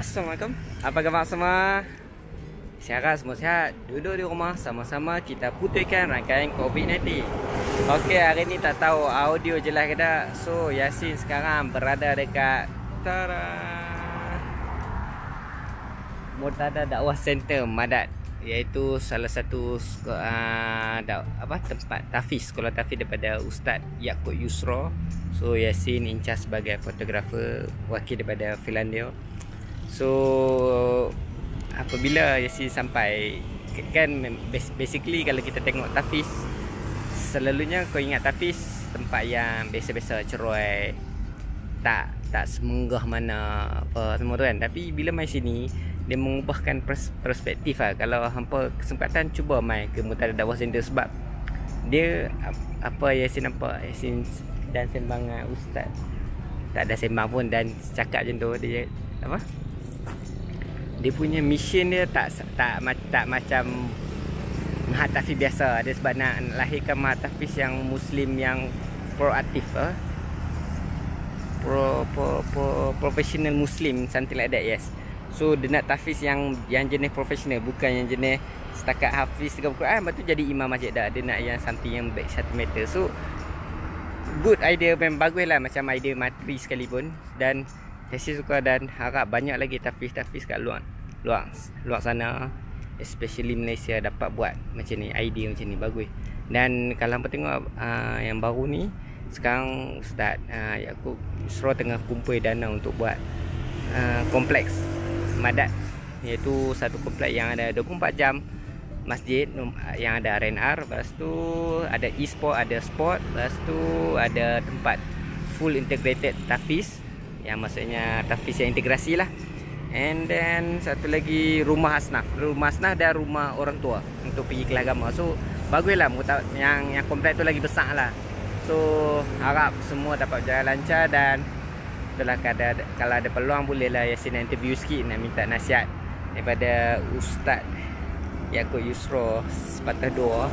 Assalamualaikum, apa kabar semua? Sehat semua, sehat. Duduk di rumah sama-sama kita putihkan rangkaian COVID-19. Okey, hari ni tak tahu audio jelas ke tak. So, Yasin sekarang berada dekat Murtada Da'wah Center Madat, iaitu salah satu tempat tahfiz, sekolah tahfiz daripada Ustaz Yaakub Yusra. So Yasin in charge sebagai fotografer wakil daripada Finlandia. So apabila Yasin sampai, kan basically kalau kita tengok tahfiz, selalunya kau ingat tahfiz tempat yang biasa-biasa ceroy, tak semenggah mana apa semua tu kan. Tapi bila mai sini dia mengubahkan perspektif lah. Kalau hampa kesempatan, cuba mai ke Murtada Da'wah Center, sebab dia apa Yasin nampak, Yasin dan sembang ustaz tak ada sembang pun dan cakap macam tu. Dia apa, dia punya mission dia tak macam mahatafis biasa. Dia sebab nak lahirkan mahatafis yang muslim, yang proaktif lah, profesional muslim, something like that. Yes, so dia nak tahfiz yang jenis profesional, bukan yang jenis setakat hafiz dekat Al-Quran lepas tu jadi imam masjid dah. Dia nak yang something yang back satu meter. So good idea, memang baguslah, macam idea materi sekalipun. Dan saya suka dan harap banyak lagi tahfiz-tahfiz kat luar sana, especially Malaysia, dapat buat macam ni, idea macam ni bagus. Dan kalau hangpa tengok yang baru ni sekarang, Ustaz Yaakub Yusra tengah kumpul dana untuk buat kompleks Madat, iaitu satu kompleks yang ada 24 jam masjid, yang ada R&R, lepas tu ada e-sport, ada sport, lepas tu ada tempat full integrated tahfiz, yang maksudnya tahfiz yang integrasi lah. And then satu lagi rumah asnaf dan rumah orang tua untuk pergi kelas agama. So baguslah, yang kompleks tu lagi besar lah. So harap semua dapat berjalan lancar. Dan itulah, kalau ada peluang bolehlah Yasin nak interview sikit, nak minta nasihat daripada Ustaz Yaakub Yusra sepatah dua.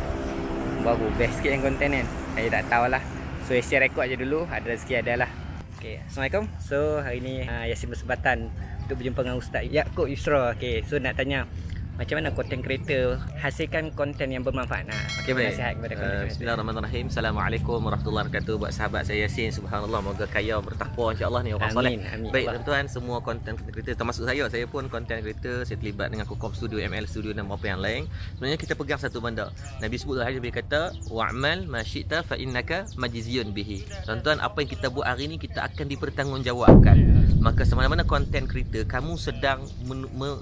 Baru best sikit yang konten kan, saya tak tahulah. So Yasin rekod je dulu, ada rezeki adalah. Okay, Assalamualaikum. So hari ni Yasin bersempatan untuk berjumpa dengan Ustaz Yaakub Yusra. Okay, so nak tanya macam mana konten creator hasilkan konten yang bermanfaat. Okey, baik. Bismillahirrahmanirrahim. Assalamualaikum warahmatullahi wabarakatuh. Buat sahabat saya Yasin, subhanallah, moga kaya bertakwa insya-Allah ni orang soleh. Baik tuan-tuan, semua konten creator termasuk saya pun konten creator. Saya terlibat dengan Kokop Studio, ML Studio dan beberapa yang lain. Sebenarnya kita pegang satu benda. Nabi sebut hari dia kata, "Wa'mal ma syi'ta fa innaka majziyun bihi." Tuan-tuan, apa yang kita buat hari ni kita akan dipertanggungjawabkan. Maka semana-mana konten creator, kamu sedang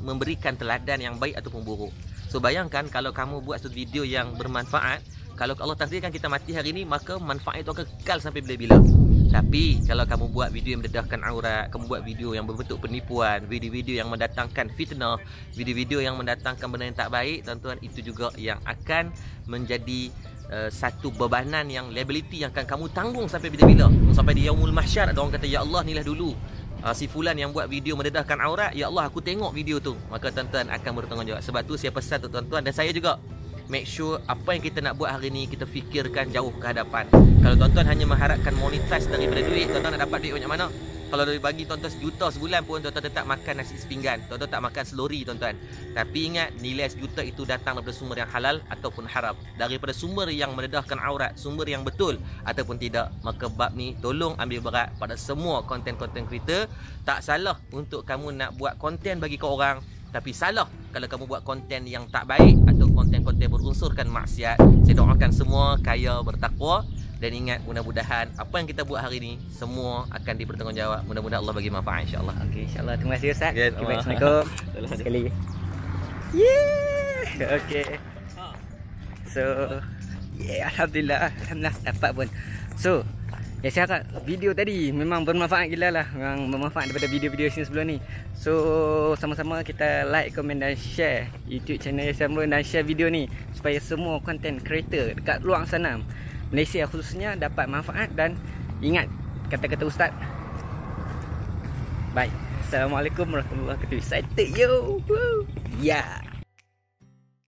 memberikan teladan yang baik ataupun buruk. So bayangkan kalau kamu buat satu video yang bermanfaat, kalau Allah takdirkan kita mati hari ini, maka manfaat itu akan kekal sampai bila-bila. Tapi kalau kamu buat video yang mendedahkan aurat, kamu buat video yang berbentuk penipuan, video-video yang mendatangkan fitnah, video-video yang mendatangkan benda yang tak baik, tuan-tuan, itu juga yang akan menjadi satu bebanan yang liability yang akan kamu tanggung sampai bila-bila. Sampai di yaumul mahsyar ada orang kata, "Ya Allah, nilah dulu si fulan yang buat video mendedahkan aurat, ya Allah aku tengok video tu." Maka tuan-tuan akan bertanggungjawab. Sebab tu saya pesan untuk tuan-tuan dan saya juga, make sure apa yang kita nak buat hari ni kita fikirkan jauh ke hadapan. Kalau tuan-tuan hanya mengharapkan monetize daripada duit, tuan-tuan nak dapat duit banyak mana? Kalau dari bagi tuan-tuan sejuta sebulan pun, tuan-tuan tak makan nasi sepinggan, tuan-tuan tak makan selori, tuan-tuan. Tapi ingat, nilai sejuta itu datang daripada sumber yang halal ataupun haram, daripada sumber yang mendedahkan aurat, sumber yang betul ataupun tidak. Maka bab ni tolong ambil berat pada semua konten-konten creator. Tak salah untuk kamu nak buat konten bagi ke orang, tapi salah kalau kamu buat konten yang tak baik atau konten-konten berunsurkan maksiat. Saya doakan semua kaya bertakwa. Dan ingat, mudah-mudahan apa yang kita buat hari ini semua akan dipertanggungjawab. Mudah-mudahan Allah bagi manfaat insya-Allah. Okey, insya-Allah. Terima kasih Ustaz. Yes, okay, Assalamualaikum. Selamat sekali. Yeah. Okey. So, yeah, alhamdulillah dapat pun. So, ya, saya harap video tadi memang bermanfaat gila lah. Memang bermanfaat daripada video-video sini sebelum ni. So, sama-sama kita like, komen dan share YouTube channel Yasin Mohammad dan share video ni supaya semua content creator dekat luar sana, Malaysia khususnya, dapat manfaat. Dan ingat kata-kata Ustaz. Bye. Assalamualaikum warahmatullahi wabarakatuh. Excited yo. Ya. Yeah.